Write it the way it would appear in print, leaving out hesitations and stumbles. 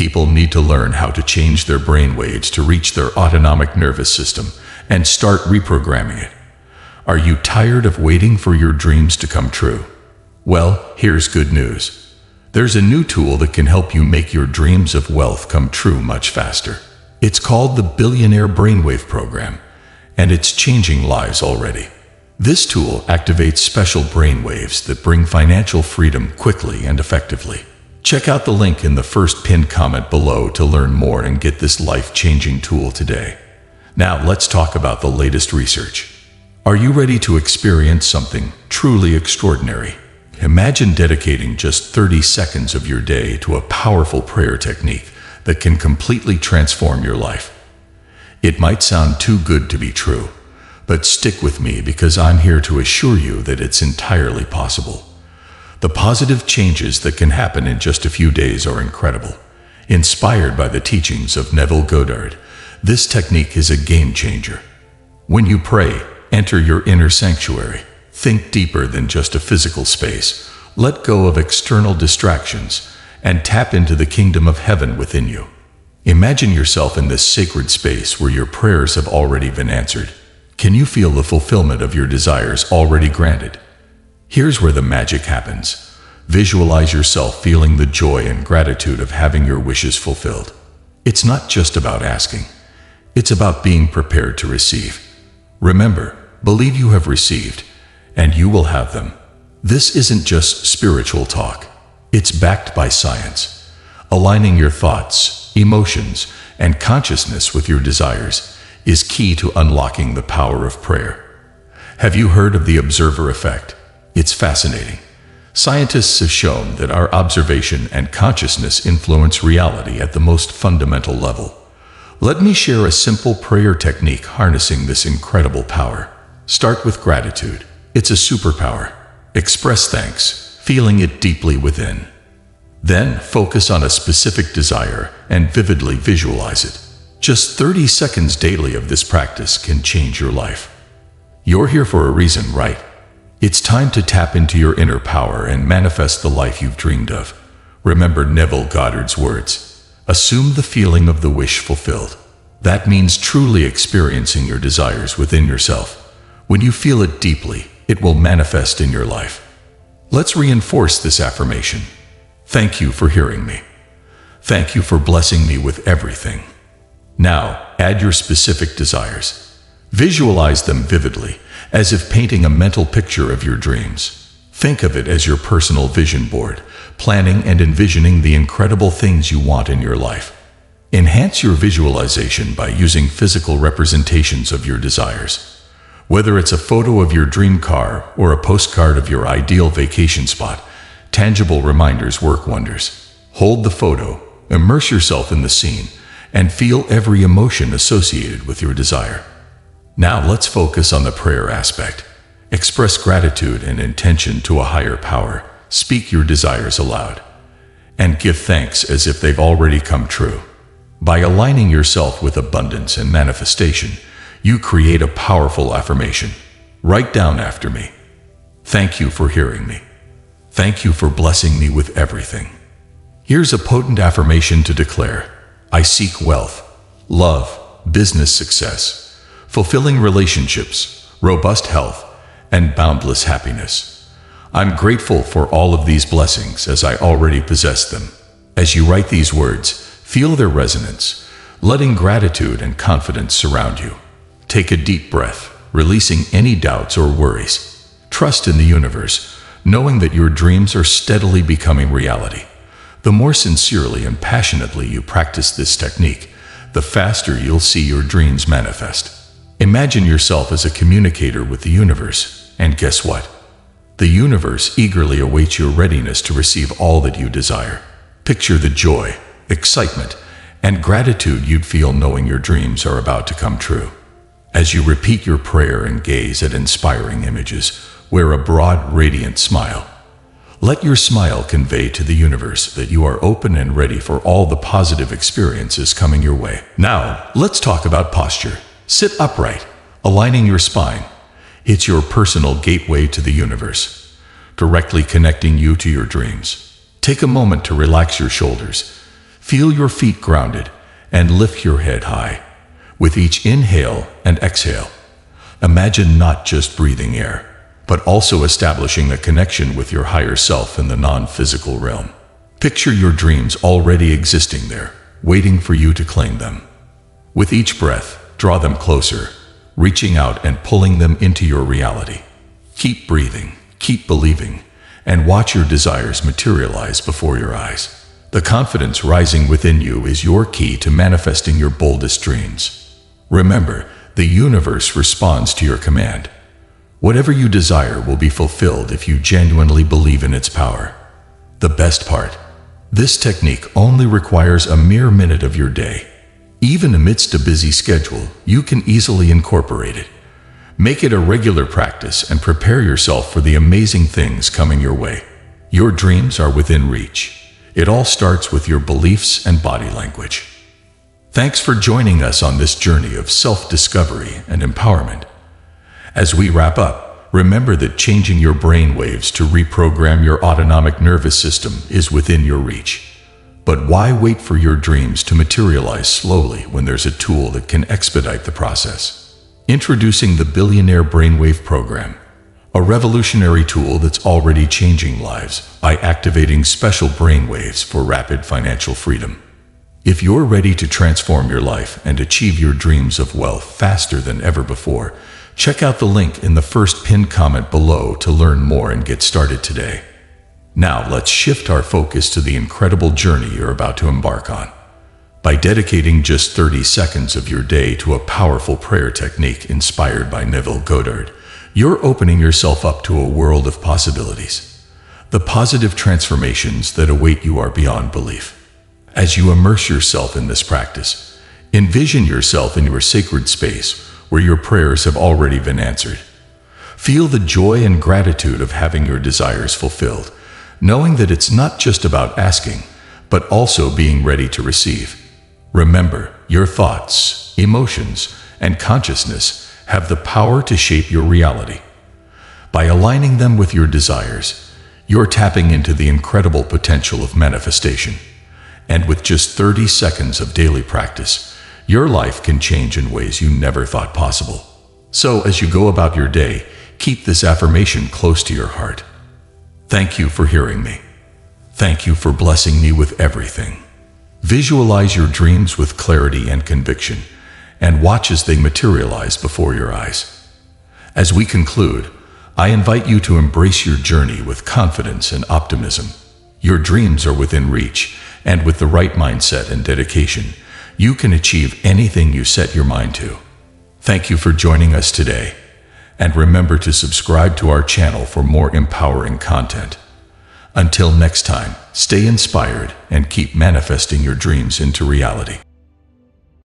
People need to learn how to change their brainwaves to reach their autonomic nervous system and start reprogramming it. Are you tired of waiting for your dreams to come true? Well, here's good news. There's a new tool that can help you make your dreams of wealth come true much faster. It's called the Billionaire Brainwave Program, and it's changing lives already. This tool activates special brainwaves that bring financial freedom quickly and effectively. Check out the link in the first pinned comment below to learn more and get this life-changing tool today. Now let's talk about the latest research. Are you ready to experience something truly extraordinary? Imagine dedicating just 30 seconds of your day to a powerful prayer technique that can completely transform your life. It might sound too good to be true, but stick with me because I'm here to assure you that it's entirely possible. The positive changes that can happen in just a few days are incredible. Inspired by the teachings of Neville Goddard, this technique is a game changer. When you pray, enter your inner sanctuary. Think deeper than just a physical space. Let go of external distractions and tap into the kingdom of heaven within you. Imagine yourself in this sacred space where your prayers have already been answered. Can you feel the fulfillment of your desires already granted? Here's where the magic happens. Visualize yourself feeling the joy and gratitude of having your wishes fulfilled. It's not just about asking. It's about being prepared to receive. Remember, believe you have received, and you will have them. This isn't just spiritual talk. It's backed by science. Aligning your thoughts, emotions, and consciousness with your desires is key to unlocking the power of prayer. Have you heard of the observer effect? It's fascinating. Scientists have shown that our observation and consciousness influence reality at the most fundamental level. Let me share a simple prayer technique harnessing this incredible power. Start with gratitude. It's a superpower. Express thanks, feeling it deeply within. Then focus on a specific desire and vividly visualize it. Just 30 seconds daily of this practice can change your life. You're here for a reason, right? It's time to tap into your inner power and manifest the life you've dreamed of. Remember Neville Goddard's words, assume the feeling of the wish fulfilled. That means truly experiencing your desires within yourself. When you feel it deeply, it will manifest in your life. Let's reinforce this affirmation. Thank you for hearing me. Thank you for blessing me with everything. Now, add your specific desires. Visualize them vividly, as if painting a mental picture of your dreams. Think of it as your personal vision board, planning and envisioning the incredible things you want in your life. Enhance your visualization by using physical representations of your desires. Whether it's a photo of your dream car or a postcard of your ideal vacation spot, tangible reminders work wonders. Hold the photo, immerse yourself in the scene, and feel every emotion associated with your desire. Now let's focus on the prayer aspect. Express gratitude and intention to a higher power. Speak your desires aloud. And give thanks as if they've already come true. By aligning yourself with abundance and manifestation, you create a powerful affirmation. Write down after me. Thank you for hearing me. Thank you for blessing me with everything. Here's a potent affirmation to declare. I seek wealth, love, business success, fulfilling relationships, robust health, and boundless happiness. I'm grateful for all of these blessings as I already possess them. As you write these words, feel their resonance, letting gratitude and confidence surround you. Take a deep breath, releasing any doubts or worries. Trust in the universe, knowing that your dreams are steadily becoming reality. The more sincerely and passionately you practice this technique, the faster you'll see your dreams manifest. Imagine yourself as a communicator with the universe, and guess what? The universe eagerly awaits your readiness to receive all that you desire. Picture the joy, excitement, and gratitude you'd feel knowing your dreams are about to come true. As you repeat your prayer and gaze at inspiring images, wear a broad, radiant smile. Let your smile convey to the universe that you are open and ready for all the positive experiences coming your way. Now, let's talk about posture. Sit upright, aligning your spine. It's your personal gateway to the universe, directly connecting you to your dreams. Take a moment to relax your shoulders, Feel your feet grounded and lift your head high with each inhale and exhale. Imagine not just breathing air, but also establishing a connection with your higher self in the non-physical realm. Picture your dreams already existing there, waiting for you to claim them. With each breath, draw them closer, reaching out and pulling them into your reality. Keep breathing, keep believing, and watch your desires materialize before your eyes. The confidence rising within you is your key to manifesting your boldest dreams. Remember, the universe responds to your command. Whatever you desire will be fulfilled if you genuinely believe in its power. The best part, this technique only requires a mere minute of your day. Even amidst a busy schedule, you can easily incorporate it. Make it a regular practice and prepare yourself for the amazing things coming your way. Your dreams are within reach. It all starts with your beliefs and body language. Thanks for joining us on this journey of self-discovery and empowerment. As we wrap up, remember that changing your brainwaves to reprogram your autonomic nervous system is within your reach. But why wait for your dreams to materialize slowly when there's a tool that can expedite the process? Introducing the Billionaire Brainwave Program, a revolutionary tool that's already changing lives by activating special brainwaves for rapid financial freedom. If you're ready to transform your life and achieve your dreams of wealth faster than ever before, check out the link in the first pinned comment below to learn more and get started today. Now let's shift our focus to the incredible journey you're about to embark on. By dedicating just 30 seconds of your day to a powerful prayer technique inspired by Neville Goddard, you're opening yourself up to a world of possibilities. The positive transformations that await you are beyond belief. As you immerse yourself in this practice, envision yourself in your sacred space where your prayers have already been answered. Feel the joy and gratitude of having your desires fulfilled, knowing that it's not just about asking, but also being ready to receive. Remember, your thoughts, emotions, and consciousness have the power to shape your reality. By aligning them with your desires, you're tapping into the incredible potential of manifestation. And with just 30 seconds of daily practice, your life can change in ways you never thought possible. So as you go about your day, keep this affirmation close to your heart. Thank you for hearing me. Thank you for blessing me with everything. Visualize your dreams with clarity and conviction, and watch as they materialize before your eyes. As we conclude, I invite you to embrace your journey with confidence and optimism. Your dreams are within reach, and with the right mindset and dedication, you can achieve anything you set your mind to. Thank you for joining us today, and remember to subscribe to our channel for more empowering content. Until next time, stay inspired and keep manifesting your dreams into reality.